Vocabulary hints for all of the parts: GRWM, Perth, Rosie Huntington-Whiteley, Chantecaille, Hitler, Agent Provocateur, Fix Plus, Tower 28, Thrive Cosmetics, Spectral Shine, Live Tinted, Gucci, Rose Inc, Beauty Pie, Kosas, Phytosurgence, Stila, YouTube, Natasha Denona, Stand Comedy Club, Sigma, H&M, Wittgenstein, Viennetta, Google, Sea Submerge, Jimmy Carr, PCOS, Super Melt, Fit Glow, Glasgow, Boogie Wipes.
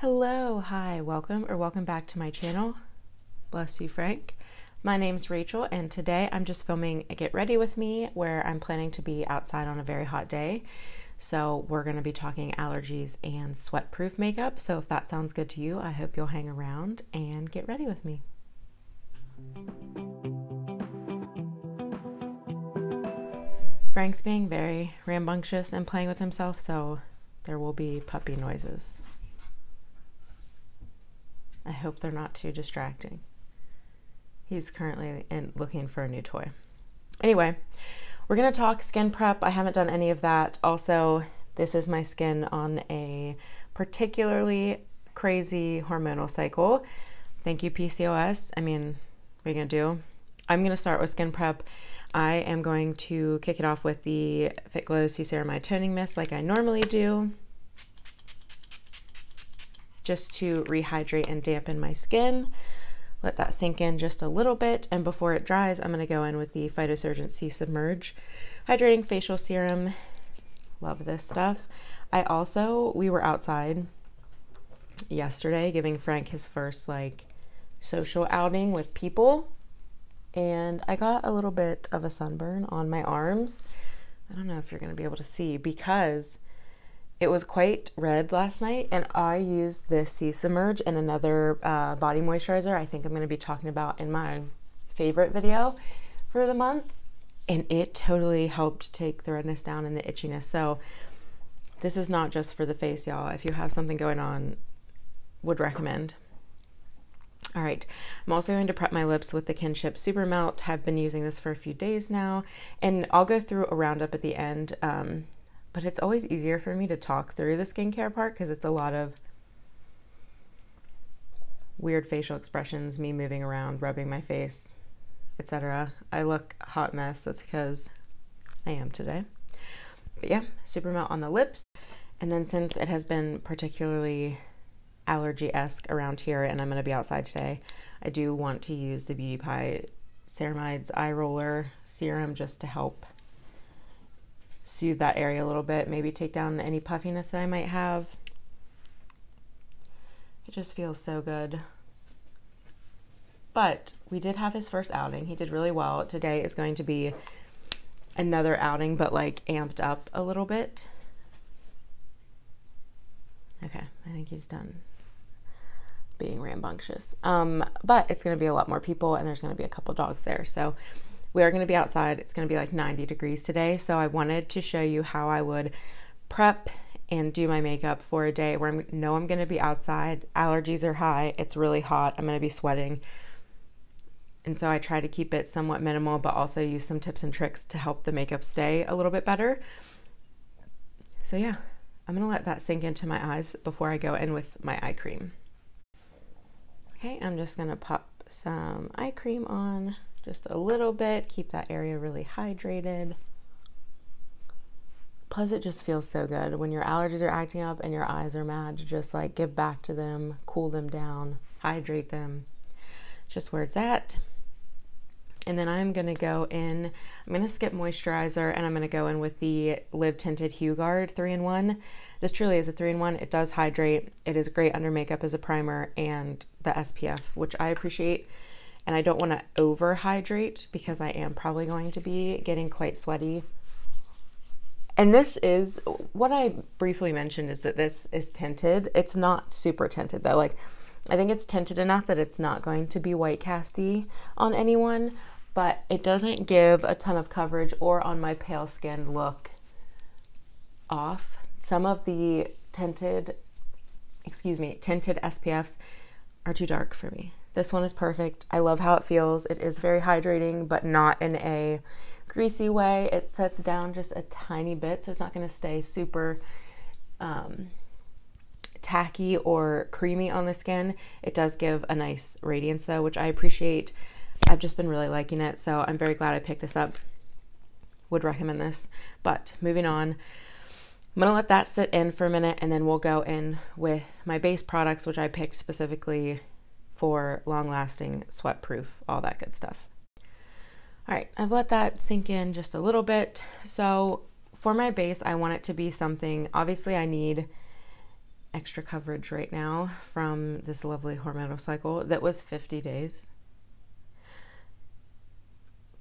Hello, hi, welcome or welcome back to my channel. Bless you, Frank. My name's Rachel and today I'm just filming a Get Ready With Me where I'm planning to be outside on a very hot day. So we're going to be talking allergies and sweatproof makeup. So if that sounds good to you, I hope you'll hang around and get ready with me. Frank's being very rambunctious and playing with himself, so there will be puppy noises. I hope they're not too distracting. He's currently looking for a new toy. Anyway, we're gonna talk skin prep. I haven't done any of that. Also, this is my skin on a particularly crazy hormonal cycle. Thank you, PCOS. I mean, what are you gonna do? I'm gonna start with skin prep. I am going to kick it off with the Fit Glow C Ceramide Toning Mist like I normally do, just to rehydrate and dampen my skin. Let that sink in just a little bit, and before it dries, I'm gonna go in with the Phytosurgence Submerge Hydrating Facial Serum. Love this stuff. I also, we were outside yesterday giving Frank his first like social outing with people, and I got a little bit of a sunburn on my arms. I don't know if you're gonna be able to see because it was quite red last night, and I used this C Submerge and another body moisturizer I think I'm going to be talking about in my favorite video for the month, and it totally helped take the redness down and the itchiness. So this is not just for the face, y'all. If you have something going on, would recommend. All right, I'm also going to prep my lips with the Kinship Super Melt. I've been using this for a few days now, and I'll go through a roundup at the end. But it's always easier for me to talk through the skincare part because it's a lot of weird facial expressions, me moving around, rubbing my face, etc. I look a hot mess. That's because I am today. But yeah, super melt on the lips. And then since it has been particularly allergy-esque around here and I'm going to be outside today, I do want to use the Beauty Pie Ceramides Eye Roller Serum just to help soothe that area a little bit, maybe take down any puffiness that I might have. It just feels so good. But we did have his first outing. He did really well. Today is going to be another outing, but like amped up a little bit. Okay, I think he's done being rambunctious. But it's going to be a lot more people, and there's going to be a couple dogs there. So we are going to be outside. It's going to be like 90 degrees today, so I wanted to show you how I would prep and do my makeup for a day where I know I'm going to be outside. Allergies are high. It's really hot. I'm going to be sweating. And so I try to keep it somewhat minimal, but also use some tips and tricks to help the makeup stay a little bit better. So yeah, I'm going to let that sink into my eyes before I go in with my eye cream. Okay, I'm just going to pop some eye cream on. Just a little bit, keep that area really hydrated. Plus it just feels so good when your allergies are acting up and your eyes are mad, to just like give back to them, cool them down, hydrate them. Just where it's at. And then I'm gonna go in, I'm gonna skip moisturizer and I'm gonna go in with the Live Tinted Hue Guard 3-in-1. This truly is a 3-in-1. It does hydrate. It is great under makeup as a primer and the SPF, which I appreciate. And I don't want to over hydrate because I am probably going to be getting quite sweaty. And this is what I briefly mentioned, is that this is tinted. It's not super tinted though. Like I think it's tinted enough that it's not going to be white casty on anyone, but it doesn't give a ton of coverage or on my pale skin look off. Some of the tinted SPFs are too dark for me. This one is perfect. I love how it feels. It is very hydrating, but not in a greasy way. It sets down just a tiny bit, so it's not going to stay super tacky or creamy on the skin. It does give a nice radiance though, which I appreciate. I've just been really liking it, so I'm very glad I picked this up. Would recommend this. But moving on, I'm going to let that sit in for a minute, and then we'll go in with my base products, which I picked specifically for long-lasting, sweat-proof, all that good stuff. All right, I've let that sink in just a little bit. So for my base, I want it to be something, obviously I need a extra coverage right now from this lovely hormonal cycle that was 50 days.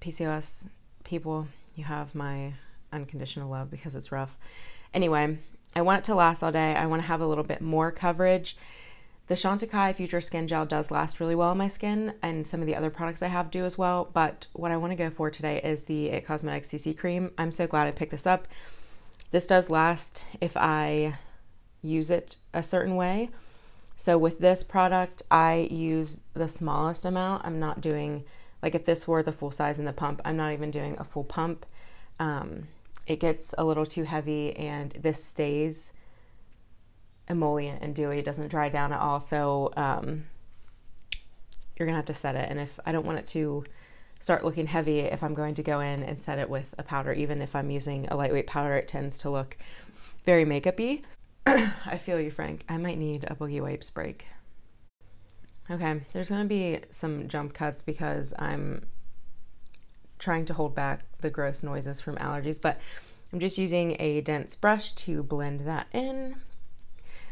PCOS people, you have my unconditional love because it's rough. Anyway, I want it to last all day. I want to have a little bit more coverage. The Chantecaille Future Skin Gel does last really well on my skin, and some of the other products I have do as well, but what I want to go for today is the It Cosmetics CC Cream. I'm so glad I picked this up. This does last if I use it a certain way. So with this product, I use the smallest amount. I'm not doing, like if this were the full size in the pump, I'm not even doing a full pump. It gets a little too heavy, and this stays emollient and dewy. It doesn't dry down at all, so you're gonna have to set it. And if I don't want it to start looking heavy, if I'm going to go in and set it with a powder, even if I'm using a lightweight powder, it tends to look very makeup-y. I feel you, Frank. I might need a Boogie Wipes break. Okay, there's gonna be some jump cuts because I'm trying to hold back the gross noises from allergies, but I'm just using a dense brush to blend that in.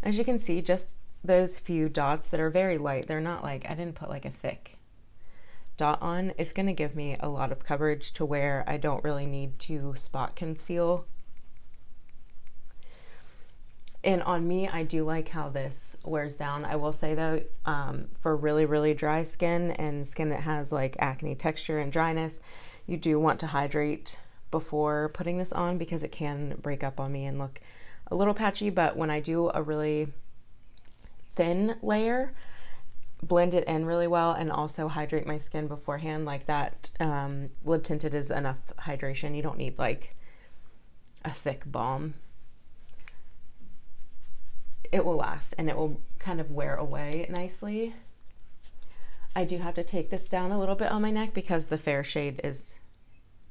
As you can see, just those few dots that are very light, they're not like, I didn't put like a thick dot on. It's gonna give me a lot of coverage to where I don't really need to spot conceal. And on me, I do like how this wears down. I will say though, for really, really dry skin and skin that has like acne texture and dryness, you do want to hydrate before putting this on because it can break up on me and look a little patchy. But when I do a really thin layer, blend it in really well and also hydrate my skin beforehand. Like that Live Tinted is enough hydration. You don't need like a thick balm. It will last and it will kind of wear away nicely. I do have to take this down a little bit on my neck because the fair shade is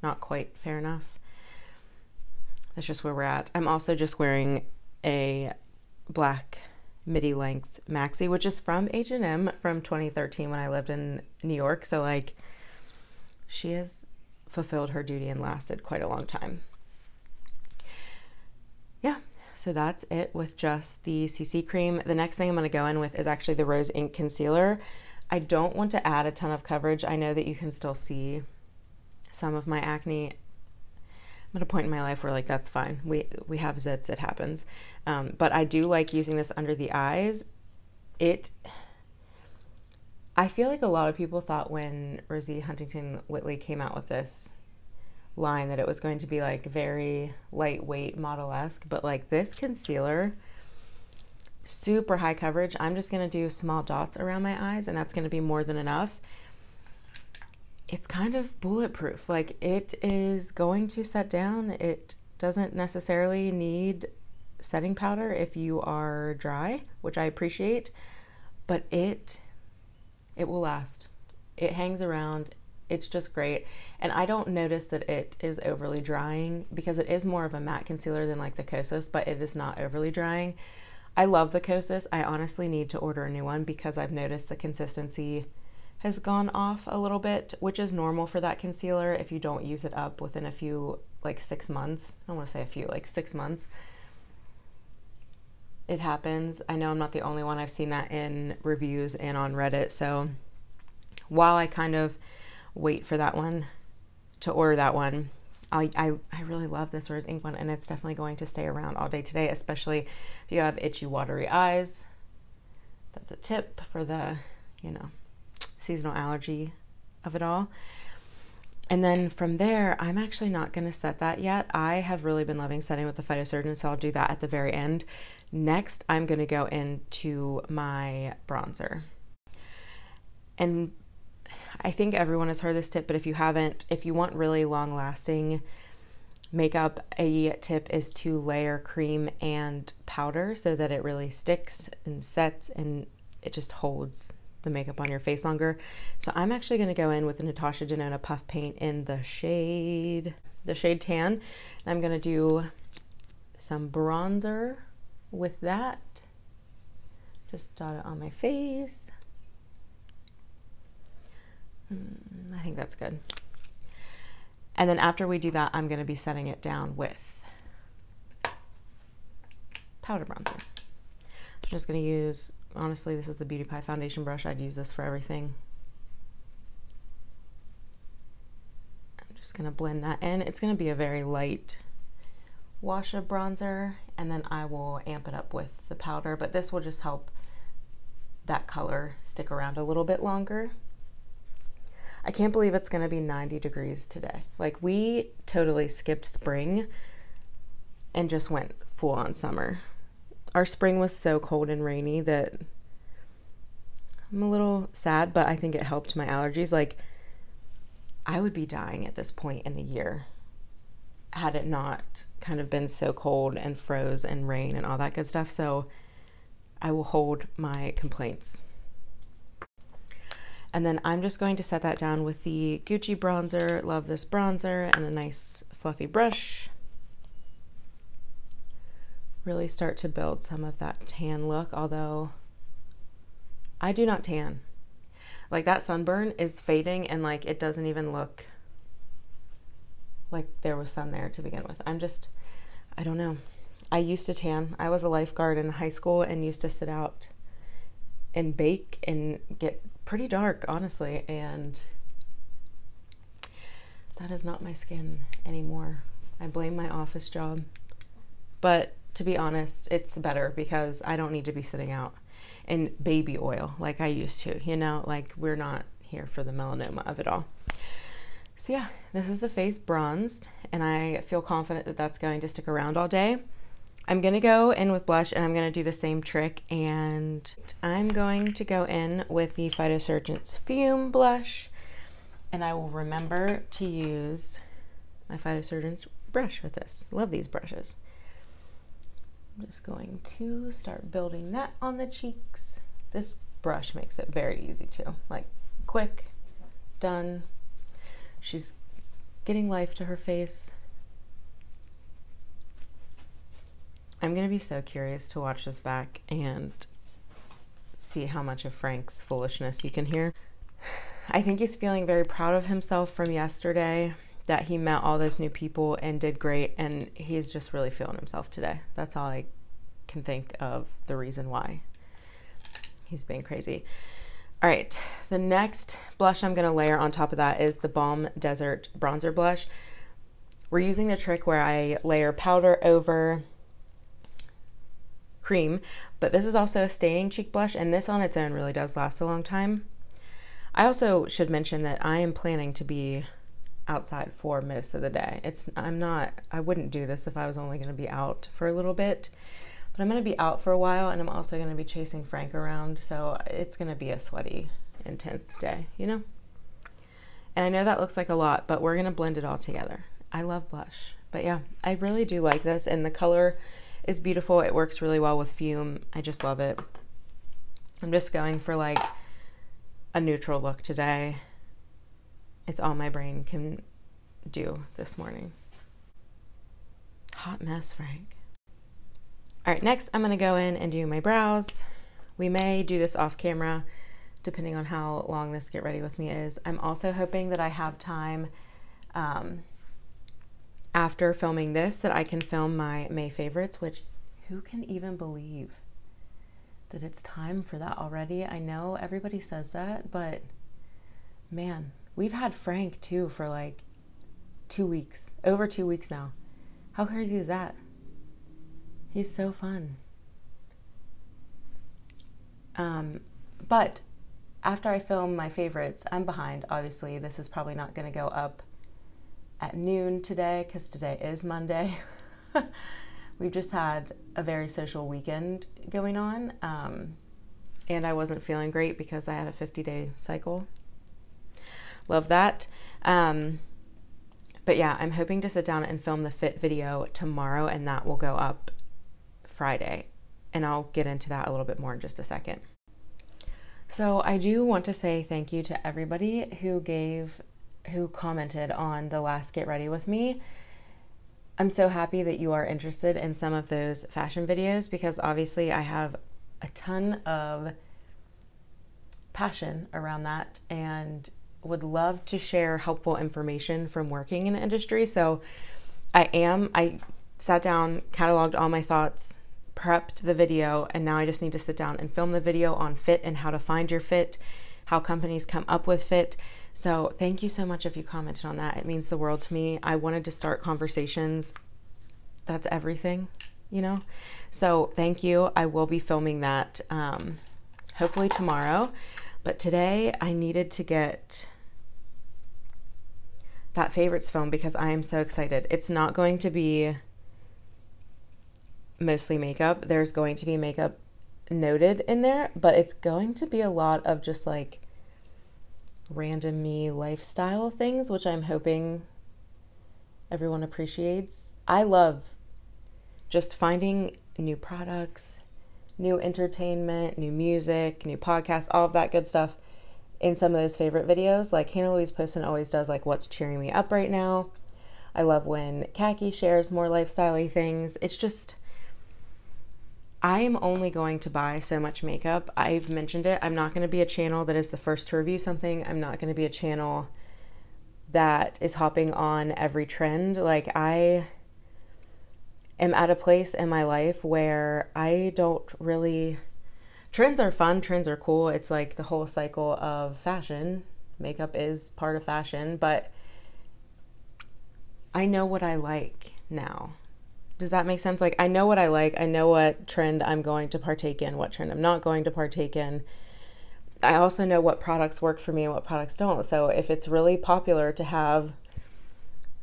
not quite fair enough. That's just where we're at. I'm also just wearing a black midi-length maxi, which is from H&M from 2013 when I lived in New York. So like, she has fulfilled her duty and lasted quite a long time. Yeah, so that's it with just the CC cream. The next thing I'm gonna go in with is actually the Rose Inc concealer. I don't want to add a ton of coverage. I know that you can still see some of my acne. At a point in my life where like that's fine, we have zits, it happens, but I do like using this under the eyes. I feel like a lot of people thought when Rosie Huntington-Whiteley came out with this line that it was going to be like very lightweight model-esque, but like this concealer, super high coverage. I'm just gonna do small dots around my eyes and that's gonna be more than enough. It's kind of bulletproof. Like it is going to set down. It doesn't necessarily need setting powder if you are dry, which I appreciate, but it will last. It hangs around. It's just great. And I don't notice that it is overly drying because it is more of a matte concealer than like the Kosas, but it is not overly drying. I love the Kosas. I honestly need to order a new one because I've noticed the consistency has gone off a little bit, which is normal for that concealer if you don't use it up within a few, like 6 months. I don't want to say a few, like 6 months. It happens. I know I'm not the only one. I've seen that in reviews and on Reddit. So while I kind of wait for that one to order that one, I really love this Rose Inc one, and it's definitely going to stay around all day today, especially if you have itchy, watery eyes. That's a tip for the, you know, seasonal allergy of it all. And then from there, I'm actually not going to set that yet. I have really been loving setting with the Phytosurgence, so I'll do that at the very end. Next, I'm going to go into my bronzer. And I think everyone has heard this tip, but if you haven't, if you want really long-lasting makeup, a tip is to layer cream and powder so that it really sticks and sets and it just holds the makeup on your face longer. So I'm actually going to go in with the Natasha Denona Puff Paint in the shade Tan, and I'm going to do some bronzer with that. Just dot it on my face. I think that's good. And then after we do that, I'm going to be setting it down with powder bronzer. just going to use, honestly, this is the Beauty Pie foundation brush. I'd use this for everything. I'm just going to blend that in. It's going to be a very light wash of bronzer, and then I will amp it up with the powder, but this will just help that color stick around a little bit longer. I can't believe it's gonna be 90 degrees today. Like, we totally skipped spring and just went full on summer. Our spring was so cold and rainy that I'm a little sad, but I think it helped my allergies. Like, I would be dying at this point in the year had it not kind of been so cold and froze and rain and all that good stuff. So I will hold my complaints. And then I'm just going to set that down with the Gucci bronzer. Love this bronzer, and a nice fluffy brush. Really start to build some of that tan look, although I do not tan. Like, that sunburn is fading, and like, it doesn't even look like there was sun there to begin with. I'm just, I don't know. I used to tan. I was a lifeguard in high school and used to sit out and bake and get pretty dark, honestly, and that is not my skin anymore. I blame my office job, but to be honest, it's better because I don't need to be sitting out in baby oil like I used to, you know, like, we're not here for the melanoma of it all. So yeah, this is the face bronzed, and I feel confident that that's going to stick around all day. I'm going to go in with blush, and I'm going to do the same trick, and I'm going to go in with the Phytosurgence Fume blush, and I will remember to use my Phytosurgence brush with this. Love these brushes. I'm just going to start building that on the cheeks. This brush makes it very easy too. Like, quick, done. She's getting life to her face. I'm gonna be so curious to watch this back and see how much of Frank's foolishness you can hear. I think he's feeling very proud of himself from yesterday, that he met all those new people and did great, and he's just really feeling himself today. That's all I can think of the reason why he's being crazy. All right, the next blush I'm gonna layer on top of that is the Balm Desert Bronzer Blush. We're using the trick where I layer powder over cream, but this is also a staining cheek blush, and this on its own really does last a long time. I also should mention that I am planning to be outside for most of the day. I wouldn't do this if I was only going to be out for a little bit, but I'm going to be out for a while, and I'm also going to be chasing Frank around, so it's going to be a sweaty, intense day, you know? And I know that looks like a lot, but we're going to blend it all together. I love blush, but yeah, I really do like this, and the color is beautiful. It works really well with Fume. I just love it. I'm just going for like a neutral look today. It's all my brain can do this morning. Hot mess, Frank. All right, next I'm gonna go in and do my brows. We may do this off camera, depending on how long this get ready with me is. I'm also hoping that I have time after filming this, that I can film my May favorites, which who can even believe that it's time for that already? I know everybody says that, but man, we've had Frank too for like 2 weeks, over 2 weeks now. How crazy is that? He's so fun. But after I film my favorites, I'm behind, obviously. This is probably not gonna go up at noon today, because today is Monday. We've just had a very social weekend going on, and I wasn't feeling great because I had a 50-day cycle. Love that. But yeah, I'm hoping to sit down and film the fit video tomorrow, and that will go up Friday, and I'll get into that a little bit more in just a second. So I do want to say thank you to everybody who commented on the last Get Ready With Me. I'm so happy that you are interested in some of those fashion videos, because obviously I have a ton of passion around that and would love to share helpful information from working in the industry. So I sat down, cataloged all my thoughts, prepped the video, and now I just need to sit down and film the video on fit and how to find your fit, how companies come up with fit. So thank you so much if you commented on that. It means the world to me. I wanted to start conversations. That's everything, you know? So thank you. I will be filming that hopefully tomorrow. But today I needed to get that favorites film because I am so excited. It's not going to be mostly makeup. There's going to be makeup noted in there, but it's going to be a lot of just like random me lifestyle things, which I'm hoping everyone appreciates. I love just finding new products, new entertainment, new music, new podcasts, all of that good stuff in some of those favorite videos. Like Hannah Louise Poston always does like what's cheering me up right now. I love when Khaki shares more lifestyle-y things. It's just, I am only going to buy so much makeup. I've mentioned it. I'm not going to be a channel that is the first to review something. I'm not going to be a channel that is hopping on every trend. Like I am at a place in my life where I don't really, trends are fun, trends are cool. It's like the whole cycle of fashion. Makeup is part of fashion, but I know what I like now. Does that make sense? Like I know what I like. I know what trend I'm going to partake in, what trend I'm not going to partake in. I also know what products work for me and what products don't. So if it's really popular to have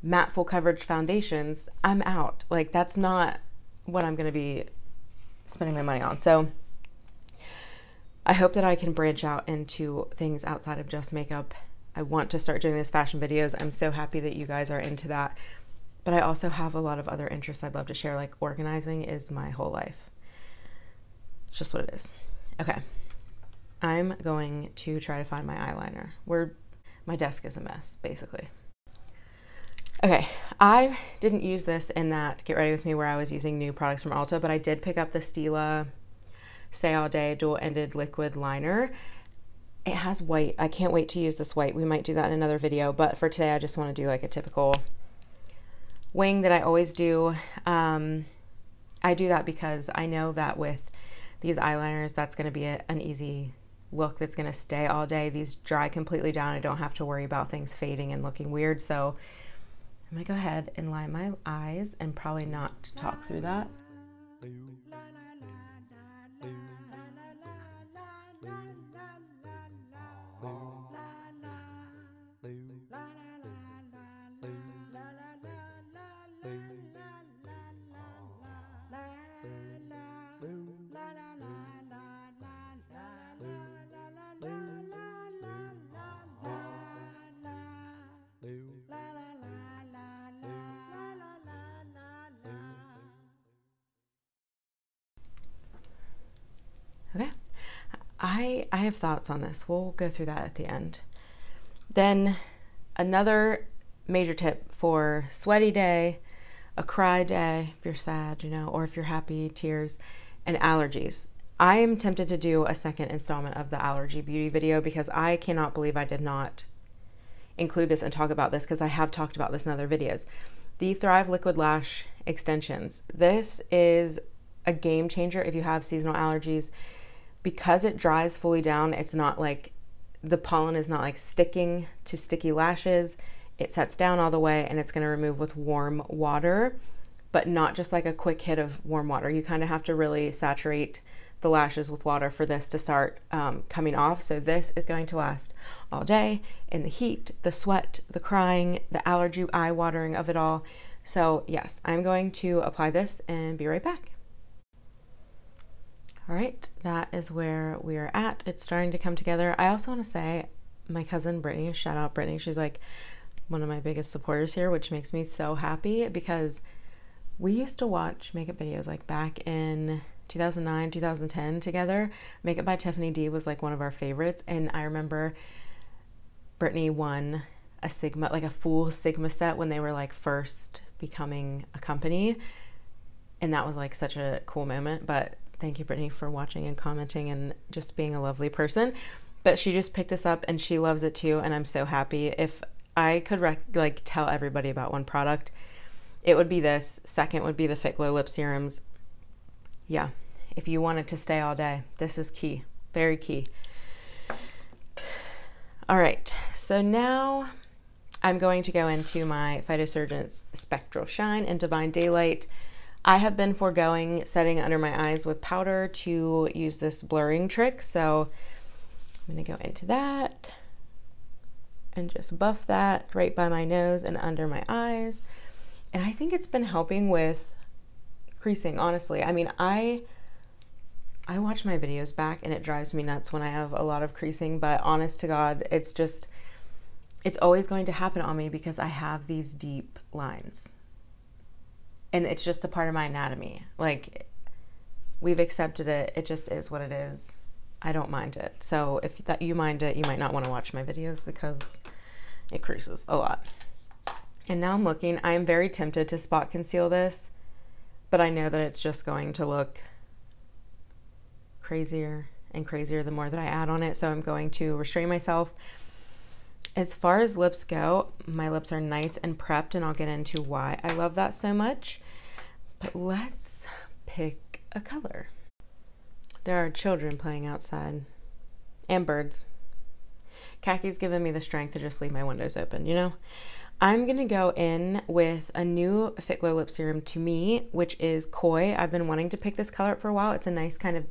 matte full coverage foundations, I'm out. Like that's not what I'm going to be spending my money on. So I hope that I can branch out into things outside of just makeup. I want to start doing these fashion videos. I'm so happy that you guys are into that. But I also have a lot of other interests I'd love to share. Like organizing is my whole life. It's just what it is. Okay. I'm going to try to find my eyeliner. My desk is a mess, basically. Okay. I didn't use this in that Get Ready With Me where I was using new products from Ulta, but I did pick up the Stila Stay All Day dual-ended liquid liner. It has white. I can't wait to use this white. We might do that in another video, but for today, I just want to do like a typical wing that I always do. I do that because I know that with these eyeliners, that's going to be an easy look that's going to stay all day. These dry completely down. I don't have to worry about things fading and looking weird. So I'm going to go ahead and line my eyes and probably not talk through that. I have thoughts on this. We'll go through that at the end. Then another major tip for sweaty day, a cry day, if you're sad, you know, or if you're happy, tears, and allergies. I am tempted to do a second installment of the allergy beauty video because I cannot believe I did not include this and talk about this because I have talked about this in other videos. The Thrive Liquid Lash Extensions. This is a game changer if you have seasonal allergies. Because it dries fully down, it's not like the pollen is not like sticking to sticky lashes. It sets down all the way and it's going to remove with warm water, but not just like a quick hit of warm water. You kind of have to really saturate the lashes with water for this to start coming off. So this is going to last all day in the heat, the sweat, the crying, the allergy eye watering of it all. So yes, I'm going to apply this and be right back. All right, that is where we are at. It's starting to come together. I also want to say my cousin Brittany, shout out Brittany, she's like one of my biggest supporters here, which makes me so happy because we used to watch makeup videos like back in 2009, 2010 together. Makeup by Tiffany D was like one of our favorites. And I remember Brittany won a Sigma, like a full Sigma set when they were like first becoming a company. And that was like such a cool moment, but thank you, Brittany, for watching and commenting and just being a lovely person. But she just picked this up and she loves it too. And I'm so happy. If I could like tell everybody about one product, it would be this. Second would be the Fit Glow lip serums. yeah, if you want it to stay all day, this is key, very key. All right, so now I'm going to go into my Phytosurgence Spectral Shine and Divine Daylight. I have been foregoing setting under my eyes with powder to use this blurring trick, so I'm gonna go into that and just buff that right by my nose and under my eyes. And I think it's been helping with creasing, honestly. I mean, I watch my videos back and it drives me nuts when I have a lot of creasing, but honest to God, it's just, it's always going to happen on me because I have these deep lines. And it's just a part of my anatomy. Like, we've accepted it. It just is what it is. I don't mind it. So if that you mind it, you might not want to watch my videos because it creases a lot. And now I'm looking. I am very tempted to spot conceal this, but I know that it's just going to look crazier and crazier the more that I add on it. So I'm going to restrain myself. As far as lips go, my lips are nice and prepped, and I'll get into why I love that so much. But let's pick a color. There are children playing outside and birds. Khaki's given me the strength to just leave my windows open, you know? I'm gonna go in with a new Fit Glow lip serum to me, which is Koi. I've been wanting to pick this color up for a while. It's a nice kind of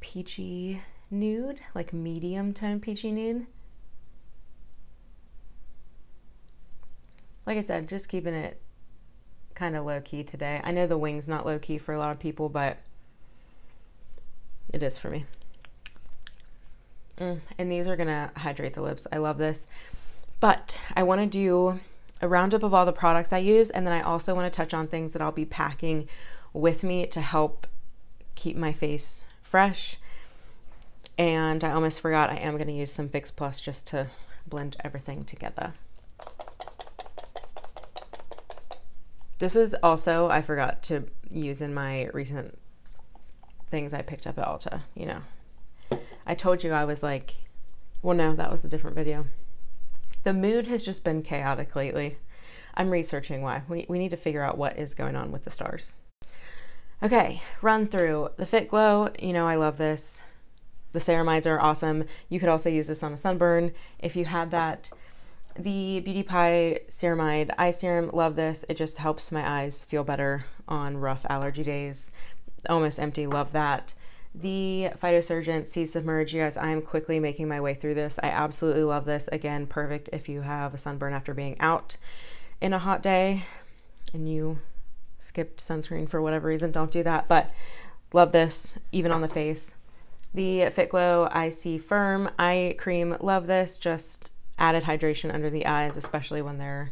peachy nude, like medium tone peachy nude. Like I said, just keeping it kind of low-key today. I know the wing's not low-key for a lot of people, but it is for me. And these are gonna hydrate the lips. I love this. But I want to do a roundup of all the products I use, and then I also want to touch on things that I'll be packing with me to help keep my face fresh. And I almost forgot, I am gonna use some Fix Plus just to blend everything together. This is also, I forgot to use in my recent things I picked up at Ulta, you know. I told you I was like, well, no, that was a different video. The mood has just been chaotic lately. I'm researching why. We need to figure out what is going on with the stars. Okay, run through. The Fit Glow, you know I love this. The ceramides are awesome. You could also use this on a sunburn if you had that. The Beauty Pie Ceramide Eye Serum, love this. It just helps my eyes feel better on rough allergy days. Almost empty, love that. The Phytosurgence Sea Submerge, you guys, I am quickly making my way through this. I absolutely love this. Again, perfect if you have a sunburn after being out in a hot day and you skipped sunscreen for whatever reason, don't do that, but love this, even on the face. The Fit Glow IC Firm Eye Cream, love this, just added hydration under the eyes, especially when they're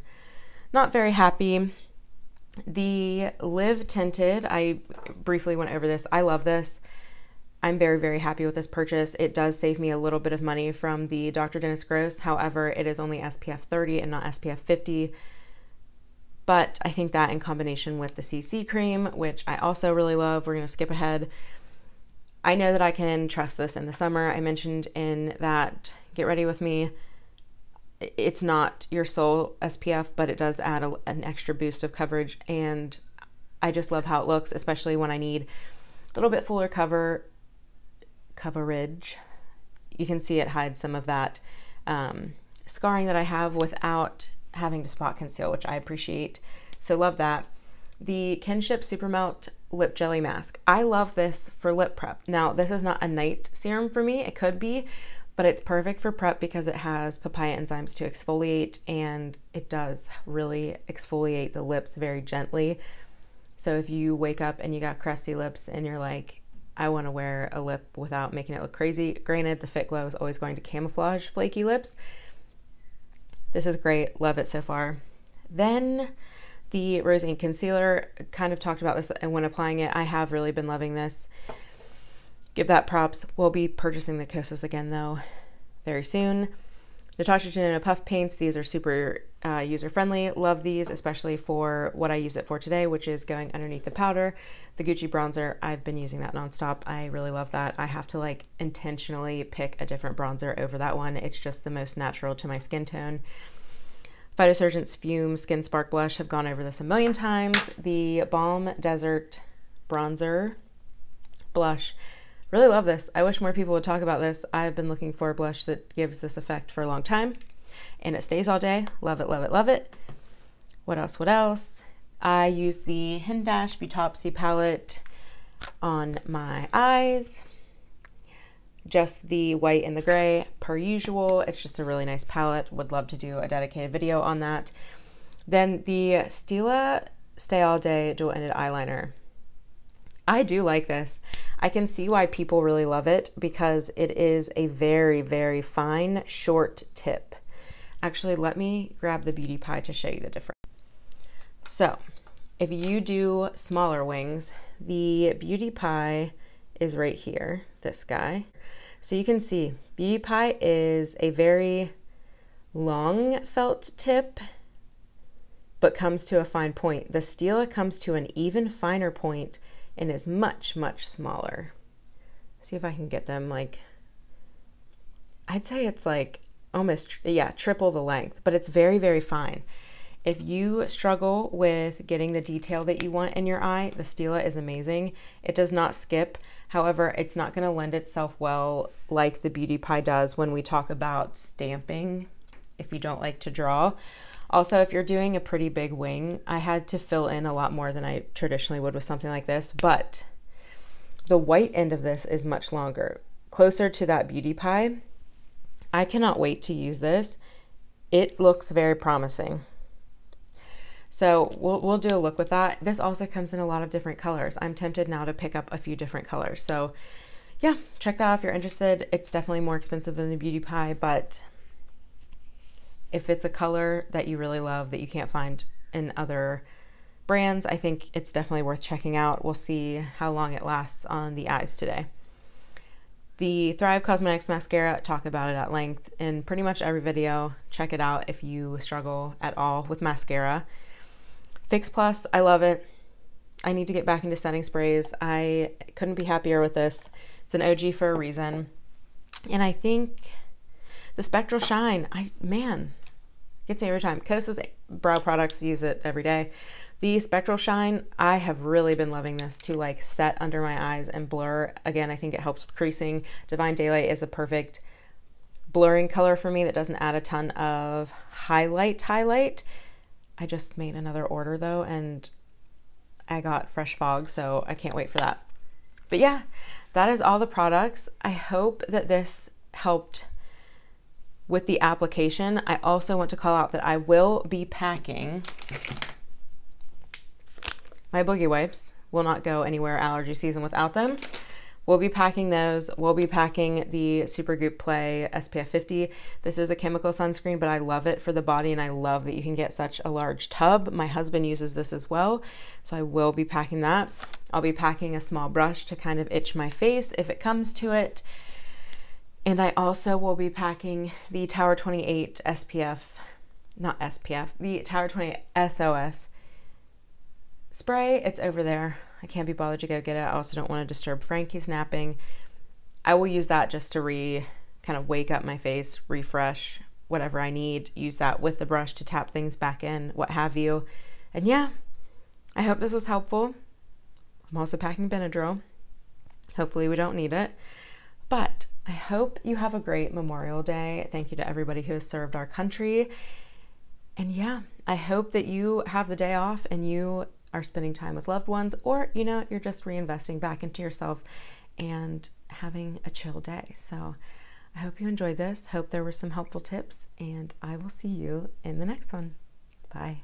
not very happy. The Live Tinted, I briefly went over this. I love this. I'm very, very happy with this purchase. It does save me a little bit of money from the Dr. Dennis Gross. However, it is only SPF 30 and not SPF 50. But I think that in combination with the CC cream, which I also really love, we're gonna skip ahead. I know that I can trust this in the summer. I mentioned in that Get Ready With Me, it's not your sole SPF, but it does add an extra boost of coverage, and I just love how it looks, especially when I need a little bit fuller coverage. You can see it hides some of that scarring that I have without having to spot conceal, which I appreciate, so love that. The Kinship Supermelt Lip Jelly Mask, I love this for lip prep. Now, this is not a night serum for me, it could be, but it's perfect for prep because it has papaya enzymes to exfoliate, and it does really exfoliate the lips very gently. So if you wake up and you got crusty lips and you're like, I want to wear a lip without making it look crazy, granted the Fit Glow is always going to camouflage flaky lips. This is great, love it so far. Then the Rose Inc Concealer, kind of talked about this and when applying it, I have really been loving this. Give that props. We'll be purchasing the Kosas again though very soon. Natasha Denona Puff Paints. These are super user-friendly. Love these, especially for what I use it for today, which is going underneath the powder. The Gucci bronzer, I've been using that nonstop. I really love that. I have to like intentionally pick a different bronzer over that one. It's just the most natural to my skin tone. Phytosurgence Fume Skin Spark Blush, have gone over this a million times. The Balm Desert bronzer, blush. Really love this. I wish more people would talk about this. I've been looking for a blush that gives this effect for a long time, and it stays all day. Love it, love it, love it. What else, what else? I use the Hindash Beautopsy palette on my eyes. Just the white and the gray per usual. It's just a really nice palette. Would love to do a dedicated video on that. Then the Stila Stay All Day Dual Ended Eyeliner. I do like this. I can see why people really love it because it is a very, very fine, short tip. Actually, let me grab the Beauty Pie to show you the difference. So, if you do smaller wings, the Beauty Pie is right here, this guy. So you can see Beauty Pie is a very long felt tip, but comes to a fine point. The Stila comes to an even finer point and is much, much smaller. See if I can get them like, I'd say it's like almost, yeah, triple the length, but it's very, very fine. If you struggle with getting the detail that you want in your eye, the Stila is amazing. It does not skip. However, it's not gonna lend itself well like the Beauty Pie does when we talk about stamping, if you don't like to draw. Also, if you're doing a pretty big wing, I had to fill in a lot more than I traditionally would with something like this, but the white end of this is much longer, closer to that Beauty Pie. I cannot wait to use this. It looks very promising. So we'll do a look with that. This also comes in a lot of different colors. I'm tempted now to pick up a few different colors. So yeah, check that out if you're interested. It's definitely more expensive than the Beauty Pie, but if it's a color that you really love that you can't find in other brands, I think it's definitely worth checking out. We'll see how long it lasts on the eyes today. The Thrive Cosmetics mascara, talk about it at length in pretty much every video. Check it out if you struggle at all with mascara. Fix Plus, I love it. I need to get back into setting sprays. I couldn't be happier with this. It's an OG for a reason. And I think the Spectral Shine, man, gets me every time. Kosas brow products, use it every day. The Spectral Shine, I have really been loving this to like set under my eyes and blur. Again, I think it helps with creasing. Divine Daylight is a perfect blurring color for me that doesn't add a ton of highlight. I just made another order though, and I got Fresh Fog, so I can't wait for that. But yeah, that is all the products. I hope that this helped with the application. I also want to call out that I will be packing my boogie wipes. Will not go anywhere allergy season without them. We'll be packing those. We'll be packing the Supergoop Play SPF 50. This is a chemical sunscreen, but I love it for the body, and I love that you can get such a large tub. My husband uses this as well, so I will be packing that. I'll be packing a small brush to kind of itch my face if it comes to it. And I also will be packing the Tower 28 SPF, not SPF, the Tower 28 SOS spray. It's over there. I can't be bothered to go get it. I also don't want to disturb Frankie's napping. I will use that just to kind of wake up my face, refresh whatever I need, use that with the brush to tap things back in, what have you. And yeah, I hope this was helpful. I'm also packing Benadryl. Hopefully we don't need it, but I hope you have a great Memorial Day. Thank you to everybody who has served our country. And yeah, I hope that you have the day off and you are spending time with loved ones, or you know, you're just reinvesting back into yourself and having a chill day. So I hope you enjoyed this. Hope there were some helpful tips, and I will see you in the next one. Bye.